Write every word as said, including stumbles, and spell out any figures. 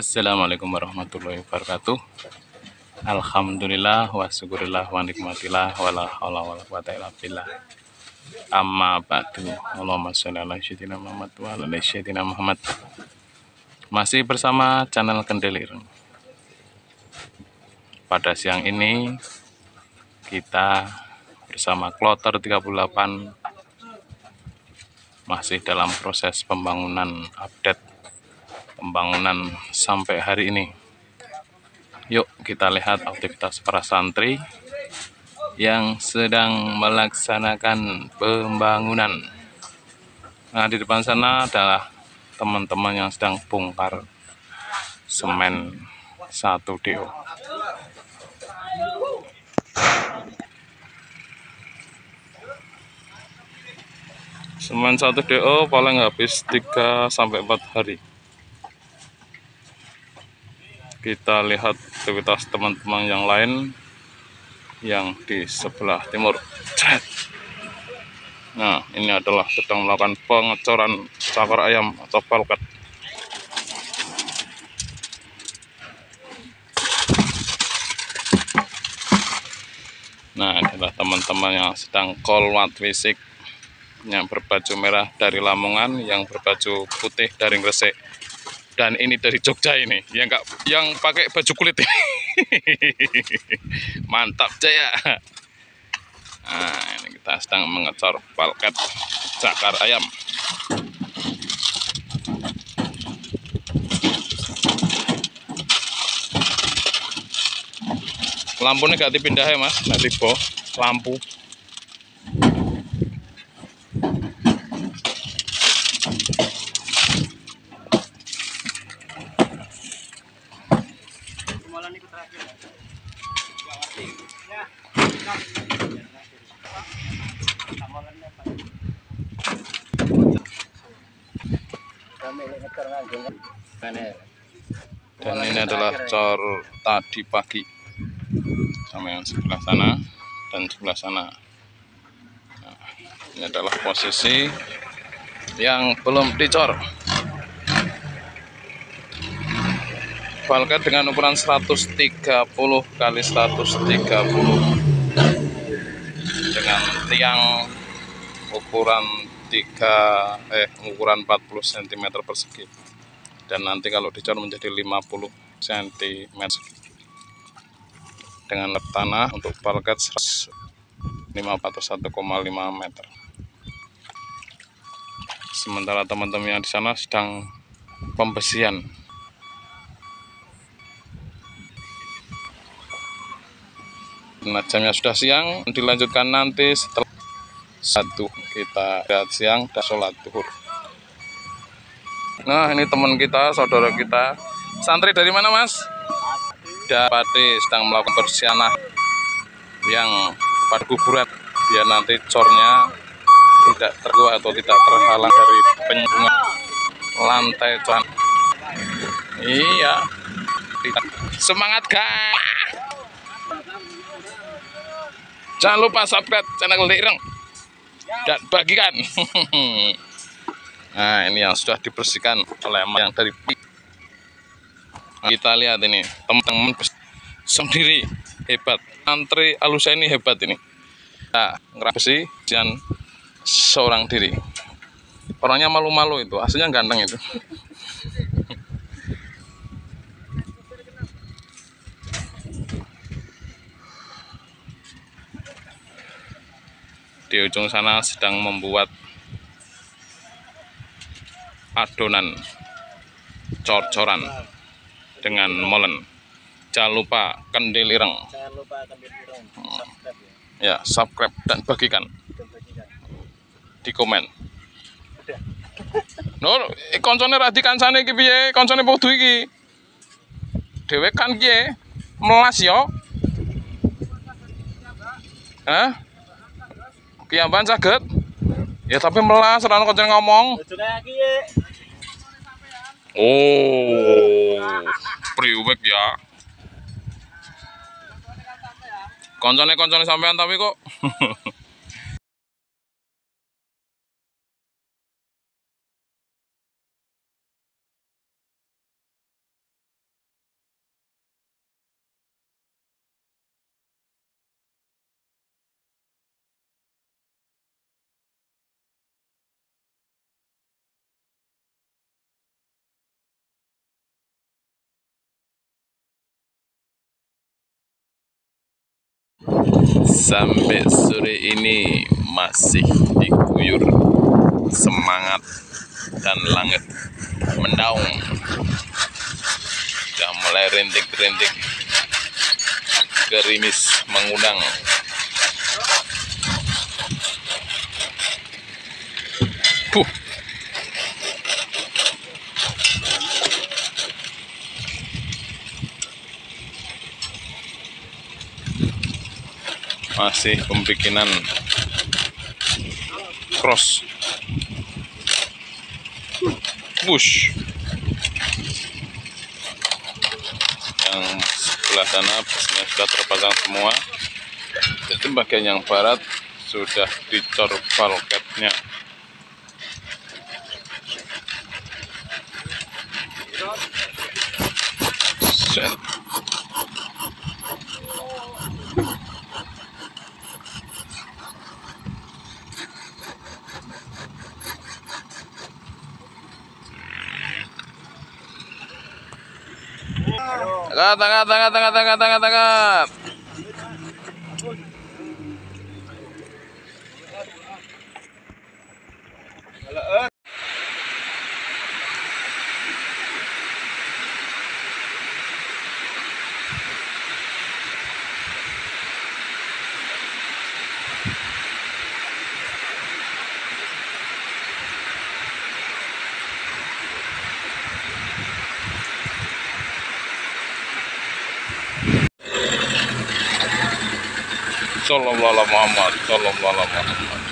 Assalamualaikum warahmatullahi wabarakatuh. Alhamdulillah wa syukurillah wa nikmatillah wala haula wala quwata illa billah. Amma ba'du. Allahumma shalli ala sayyidina Muhammad wa ala ali sayyidina Muhammad. Masih bersama channel Kendil Ireng. Pada siang ini kita bersama Kloter tiga puluh delapan masih dalam proses pembangunan update pembangunan sampai hari ini. Yuk kita lihat aktivitas para santri yang sedang melaksanakan pembangunan. Nah, di depan sana adalah teman-teman yang sedang bongkar semen satu D O. Semen satu D O paling habis tiga sampai empat hari. Kita lihat aktivitas teman-teman yang lain yang di sebelah timur. Nah, ini adalah sedang melakukan pengecoran cakar ayam atau palket. Nah, adalah teman-teman yang sedang kholwat fisik, yang berbaju merah dari Lamongan, yang berbaju putih dari Gresik. Dan ini dari Jogja ini, yang enggak yang pakai baju kulit ini. Mantap, Jaya. Nah, ini kita sedang mengecor palket cakar ayam. Lampunya enggak dipindah ya, Mas. Nanti bo lampu. Dan ini adalah cor tadi pagi sama yang sebelah sana dan sebelah sana. Nah, ini adalah posisi yang belum dicor. Palket dengan ukuran seratus tiga puluh kali seratus tiga puluh dengan tiang ukuran tiga eh ukuran empat puluh sentimeter persegi. Dan nanti kalau dicor menjadi lima puluh sentimeter dengan lap tanah untuk palket seratus lima puluh satu koma lima meter. Sementara teman-teman yang di sana sedang pembesian. Nah, jamnya sudah siang, dilanjutkan nanti setelah satu kita lihat siang dan sholat zuhur. Nah, ini teman kita, saudara kita, santri dari mana, Mas? Dapati sedang melakukan bersihan yang pada kuburan biar nanti cornya tidak tergua atau tidak terhalang dari penyungan lantai cor. Iya, semangat guys! Jangan lupa subscribe channel Kendil Ireng dan bagikan. Nah, ini yang sudah dibersihkan oleh yang dari kita lihat ini teman-teman sendiri hebat, antri alusa ini hebat ini. Nah, ngerapsi dan seorang diri. Orangnya malu-malu itu, aslinya ganteng itu. Di ujung sana sedang membuat adonan cor-coran dengan molen. Jangan lupa Kendil Ireng. Jangan lupa Kendil Ireng. Subscribe ya. Ya, subscribe dan bagikan. Dan bagikan. Di komen. Nur, koncone ra dikancane iki piye? Koncone podo iki. Dhewe kan piye? Melas yo. Hah? Ki amban saged? Ya tapi melas ora koncone ngomong. Oh, priwek ya. Koncone-koncone sampean tapi kok. sampai sore ini masih diguyur semangat dan langit mendaung. Sudah mulai rintik-rintik gerimis mengundang. Puh. Masih pembikinan cross push. Yang sebelah sana busnya sudah terpasang semua, jadi bagian yang barat sudah dicor valketnya. Tangkap, tangkap, tangkap, tangkap, tangkap, tangkap. Sallallahu alaihi wasallam.